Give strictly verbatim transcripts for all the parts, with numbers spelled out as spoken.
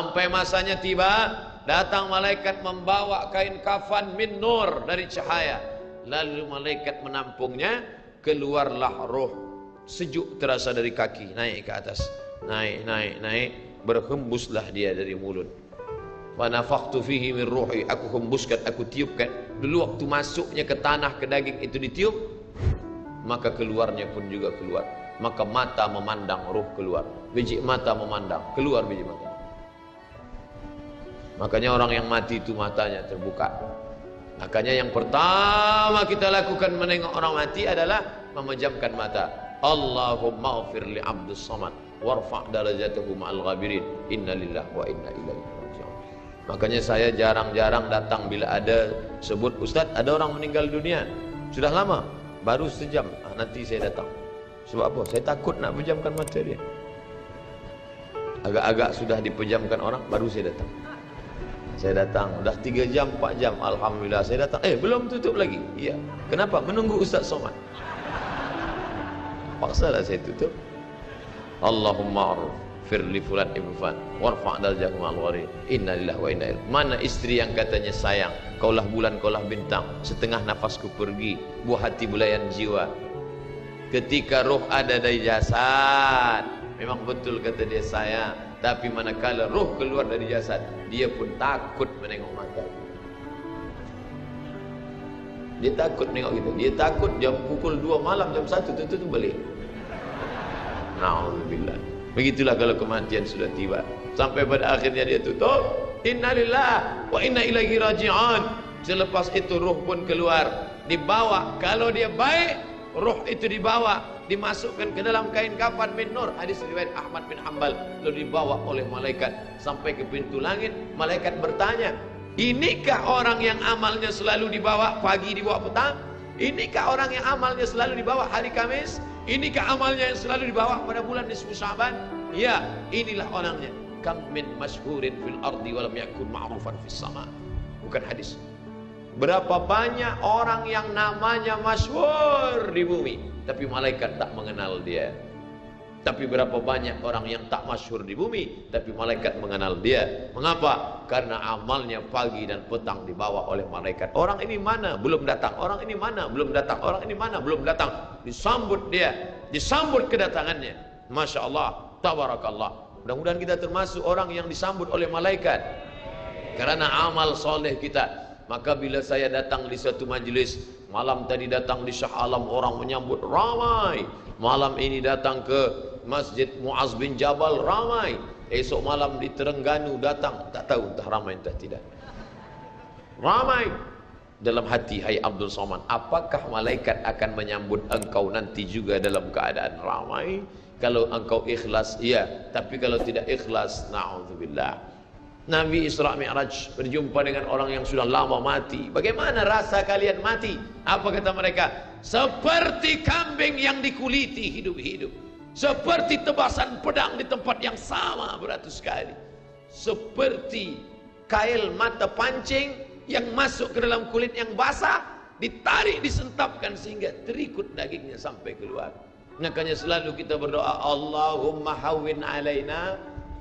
Sampai masanya tiba, datang malaikat membawa kain kafan min nur, dari cahaya. Lalu malaikat menampungnya, keluarlah roh. Sejuk terasa dari kaki, naik ke atas. Naik, naik, naik. Berhembuslah dia dari mulut. Wa nafakhtu fihi min ruhi, aku hembuskan, aku tiupkan. Dulu waktu masuknya ke tanah, ke daging itu ditiup, maka keluarnya pun juga keluar. Maka mata memandang, ruh keluar. Biji mata memandang, keluar biji mata. Makanya orang yang mati itu matanya terbuka. Makanya yang pertama kita lakukan menengok orang mati adalah memejamkan mata. Allahumma ghafir li Abdul Somad warfa' darajatahu ma'al ghabirin innalillah wa inna ilaihi raji'un. Makanya saya jarang-jarang datang bila ada sebut, Ustadz ada orang meninggal dunia, sudah lama, baru sejam, ah, nanti saya datang. Sebab apa? Saya takut nak pejamkan mata dia. Agak-agak sudah dipejamkan orang, baru saya datang. Saya datang, dah tiga jam, empat jam, alhamdulillah saya datang. Eh, belum tutup lagi. Iya. Kenapa? Menunggu Ustaz Somad. Paksalah saya tutup. Allahumma aruf firli fulan ibn fan warfa' darjahum al-gharir innalillah wa inna ilaihi. Mana istri yang katanya sayang, kaulah bulan, kaulah bintang, setengah nafasku pergi, buah hati belayan jiwa. Ketika roh ada dari jasad, memang betul kata dia sayang, tapi manakala roh keluar dari jasad, dia pun takut menengok mata. Dia takut menengok kita. Dia takut jam pukul dua malam, jam satu tentu tu balik. Na'udzubillah. Begitulah kalau kematian sudah tiba. Sampai pada akhirnya dia tutup, innalillah wa inna ilaihi raji'un. Selepas itu roh pun keluar, dibawa. Kalau dia baik, roh itu dibawa, dimasukkan ke dalam kain kafan min nur, hadis riwayat Ahmad bin Hambal, lalu dibawa oleh malaikat sampai ke pintu langit. Malaikat bertanya, inikah orang yang amalnya selalu dibawa pagi, dibawa petang? Inikah orang yang amalnya selalu dibawa hari Kamis? Inikah amalnya yang selalu dibawa pada bulan nisfu Syaban? Ya, inilah orangnya. Kam min masyhurin fil ardi walam yakun ma'rufan fis sama. Bukan hadis. Berapa banyak orang yang namanya masyhur di bumi, tapi malaikat tak mengenal dia. Tapi berapa banyak orang yang tak masyhur di bumi, tapi malaikat mengenal dia. Mengapa? Karena amalnya pagi dan petang dibawa oleh malaikat. Orang ini mana? Belum datang. Orang ini mana? Belum datang. Orang ini mana? Belum datang. Disambut dia, disambut kedatangannya. Masya Allah, tabarakallah. Mudah-mudahan kita termasuk orang yang disambut oleh malaikat karena amal soleh kita. Maka bila saya datang di satu majlis, malam tadi datang di Shah Alam, orang menyambut ramai. Malam ini datang ke Masjid Muaz bin Jabal, ramai. Esok malam di Terengganu datang, tak tahu entah ramai entah tidak. Ramai. Dalam hati, hai Abdul Somad, apakah malaikat akan menyambut engkau nanti juga dalam keadaan ramai? Kalau engkau ikhlas, iya. Tapi kalau tidak ikhlas, na'udzubillah. Nabi Isra' Mi'raj berjumpa dengan orang yang sudah lama mati. Bagaimana rasa kalian mati? Apa kata mereka? Seperti kambing yang dikuliti hidup-hidup, seperti tebasan pedang di tempat yang sama beratus kali, seperti kail mata pancing yang masuk ke dalam kulit yang basah, ditarik, disentapkan sehingga terikut dagingnya sampai keluar. Makanya selalu kita berdoa, Allahumma hawwin alaina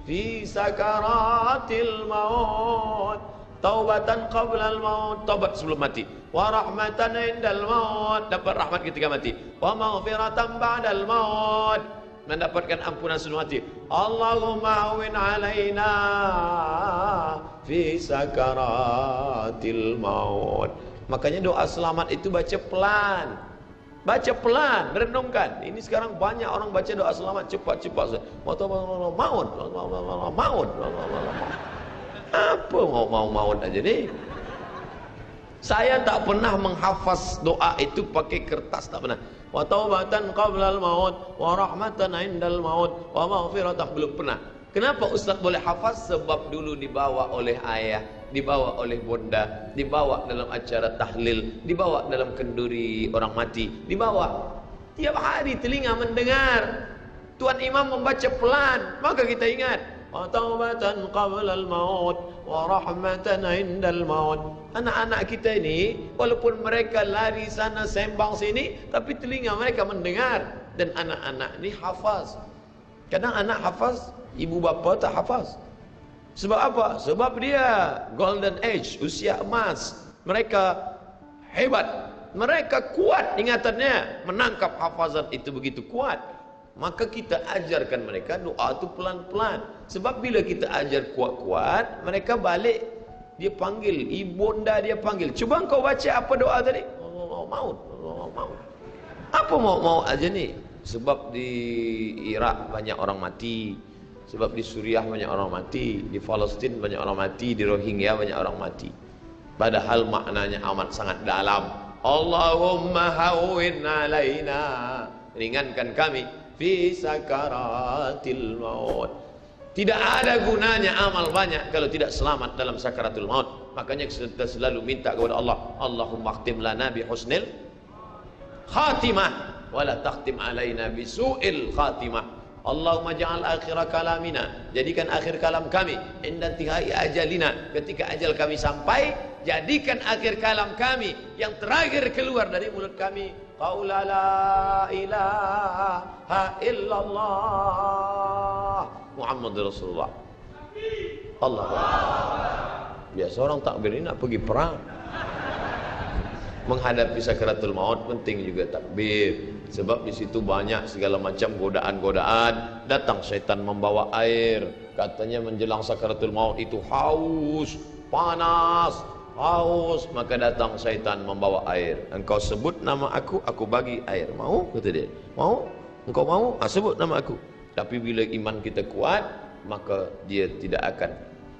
fi sakaratil maut taubatan qablal maut, taubat sebelum mati, wa rahmatan indal maut, dapat rahmat ketika mati, wa maghfiratan ba'dal maut, mendapatkan ampunan sebelum mati. Allahumma hawwin alaina fi sakaratil maut. Makanya doa selamat itu baca pelan. Baca pelan, renungkan. Ini sekarang banyak orang baca doa selamat cepat-cepat. Mau tahu mau maut, mau maut. Apa mau mau maut aja nih? Saya tak pernah menghafaz doa itu pakai kertas, tak pernah. Wa taubatan qablal maut, wa rahmatan indal maut, wa maghfiratan, belum pernah. Kenapa Ustaz boleh hafaz? Sebab dulu dibawa oleh ayah, dibawa oleh bunda, dibawa dalam acara tahlil, dibawa dalam kenduri orang mati, dibawa tiap hari telinga mendengar Tuan Imam membaca pelan. Maka kita ingat, wa taubatan qablal maut wa rahmatan indal maut. Anak-anak kita ini walaupun mereka lari sana sembang sini, tapi telinga mereka mendengar. Dan anak-anak ini hafaz. Kadang anak hafaz, ibu bapa tak hafaz. Sebab apa? Sebab dia golden age, usia emas. Mereka hebat, mereka kuat ingatannya, menangkap hafazan itu begitu kuat. Maka kita ajarkan mereka doa itu pelan-pelan. Sebab bila kita ajar kuat-kuat, mereka balik dia panggil, ibunda dia panggil, "Cuba engkau baca apa doa tadi?" Allah maut, Allah maut. Apa mau-mau aja ni? Sebab di Irak banyak orang mati, sebab di Suriah banyak orang mati, di Palestin banyak orang mati, di Rohingya banyak orang mati. Padahal maknanya amat sangat dalam. Allahumma hawwin alaina, ringankan kami fi sakaratil maut. Tidak ada gunanya amal banyak kalau tidak selamat dalam sakaratul maut. Makanya kita selalu minta kepada Allah, Allahumma khtim lana bi husnil khatimah wa la takhtim alaina bi su'il khatimah. Allahumma ja'al akhira kalamina, jadikan akhir kalam kami, inda tihai ajalina, ketika ajal kami sampai, jadikan akhir kalam kami yang terakhir keluar dari mulut kami, qaula la ilaha illallah Muhammadur Rasulullah. Allah. Biasa orang takbir ini nak pergi perang. Menghadapi sakaratul maut penting juga takbir. Sebab di situ banyak segala macam godaan-godaan. Datang setan membawa air. Katanya menjelang sakaratul maut itu haus, panas, haus. Maka datang setan membawa air. Engkau sebut nama aku, aku bagi air. Mau? Kata dia. Mau? Engkau mau? Ah, sebut nama aku. Tapi bila iman kita kuat, maka dia tidak akan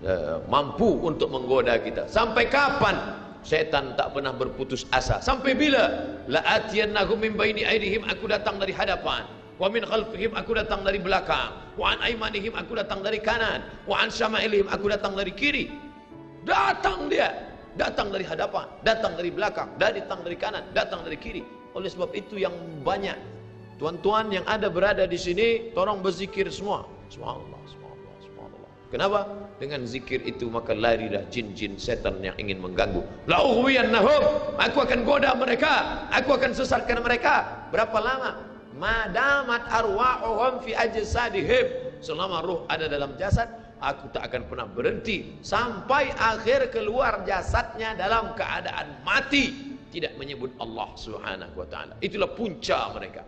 uh, mampu untuk menggoda kita. Sampai kapan? Setan tak pernah berputus asa. Sampai bila? La'atiyannahum min baini aydihim, aku datang dari hadapan. Wa min khalfihim, aku datang dari belakang. Wa an aymanihim, aku datang dari kanan. Wa an syama'ilihim, aku datang dari kiri. Datang dia. Datang dari hadapan, datang dari belakang, datang dari kanan, datang dari kiri. Oleh sebab itu yang banyak tuan-tuan yang ada berada di sini, tolong berzikir semua. Subhanallah, subhanallah, subhanallah. Kenapa? Dengan zikir itu maka larilah jin-jin setan yang ingin mengganggu. La'ughwiyannahum, aku akan goda mereka, aku akan sesatkan mereka. Berapa lama? Madamat arwa'uhum fi ajsadihim, selama ruh ada dalam jasad, aku tak akan pernah berhenti sampai akhir keluar jasadnya dalam keadaan mati, tidak menyebut Allah Subhanahu wa taala. Itulah punca mereka.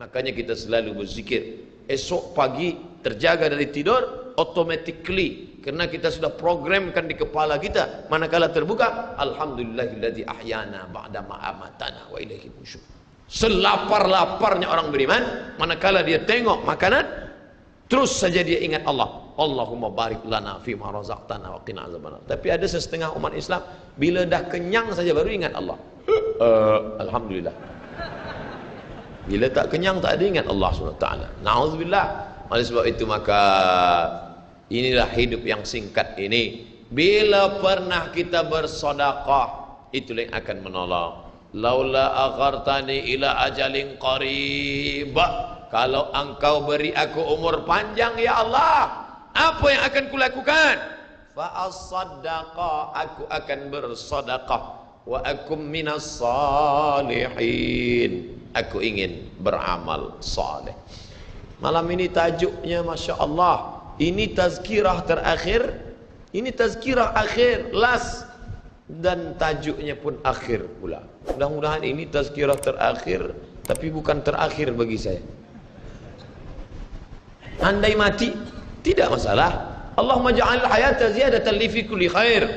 Makanya kita selalu berzikir. Esok pagi terjaga dari tidur automatically, karena kita sudah programkan di kepala kita. Manakala terbuka, alhamdulillahilladzi ahyana ba'da ma amatana wa ilaihi nusyur. Selapar-laparnya orang beriman, manakala dia tengok makanan, terus saja dia ingat Allah. Allahumma barik lana fi ma razaqtana wa qina azabannar. Tapi ada setengah umat Islam, bila dah kenyang saja baru ingat Allah. Uh, alhamdulillah. Bila tak kenyang tak ada ingat Allah subhanahu wa taala. Na'udzubillah. Oleh sebab itu maka inilah hidup yang singkat ini. Bila pernah kita bersedekah, itulah yang akan menolong. Laula akhartani ila ajalin qaribah, kalau engkau beri aku umur panjang ya Allah, apa yang akan kulakukan? Fa as-sadaqah, aku akan bersedekah. Wa akum minas salihin, aku ingin beramal saleh. Malam ini tajuknya masya Allah. Ini tazkirah terakhir, ini tazkirah akhir, last, dan tajuknya pun akhir pula. Mudah-mudahan ini tazkirah terakhir, tapi bukan terakhir bagi saya. Andai mati, tidak masalah. Allahumma ja'al hayata ziyadatan li fi kulli khair.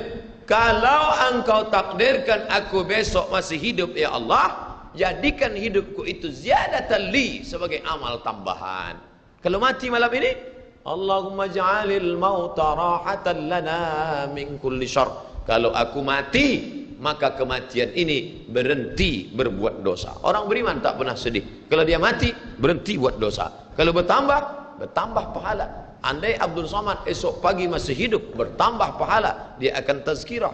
Kalau engkau takdirkan aku besok masih hidup ya Allah, jadikan hidupku itu ziyadatan li, sebagai amal tambahan. Kalau mati malam ini, Allahumma ja'alil mauta rahatan lana min kulli syarr. Kalau aku mati, maka kematian ini berhenti berbuat dosa. Orang beriman tak pernah sedih. Kalau dia mati, berhenti buat dosa. Kalau bertambah, bertambah pahala. Andai Abdul Somad esok pagi masih hidup, bertambah pahala. Dia akan tazkirah,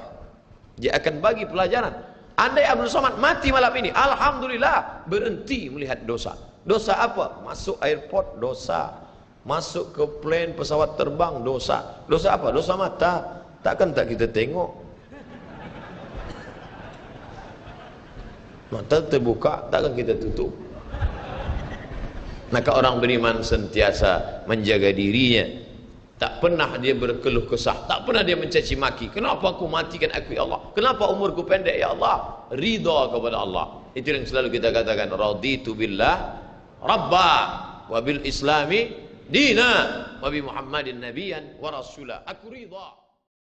dia akan bagi pelajaran. Andai Abdul Somad mati malam ini, alhamdulillah, berhenti melihat dosa. Dosa apa? Masuk airport, dosa. Masuk ke plane, pesawat terbang, dosa. Dosa apa? Dosa mata. Takkan tak kita tengok. Mata terbuka, takkan kita tutup. Maka orang beriman sentiasa menjaga dirinya. Tak pernah dia berkeluh kesah, tak pernah dia mencaci maki. Kenapa aku matikan aku, ya Allah? Kenapa umurku pendek, ya Allah? Ridha kepada Allah. Itu yang selalu kita katakan, raditu billah rabba wa bil islami dina wa bi muhammadin nabiyan wa rasulah. Aku ridha.